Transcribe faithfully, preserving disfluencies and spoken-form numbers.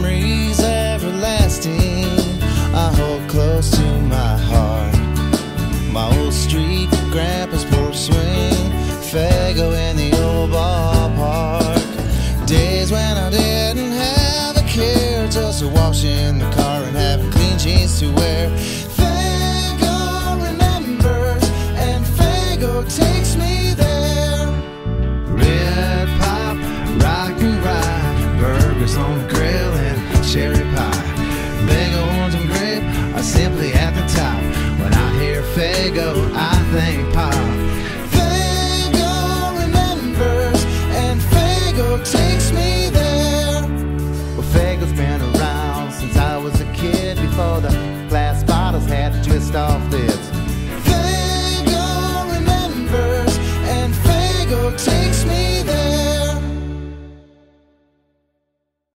memories everlasting I hold close to my heart. My old street, grandpa's porch swing, Faygo in the old ballpark. Days when I didn't have a care, just a wash in the car and having clean jeans to wear. Faygo remembers and Faygo takes me there. Red pop, rock and ride, burgers on the grill.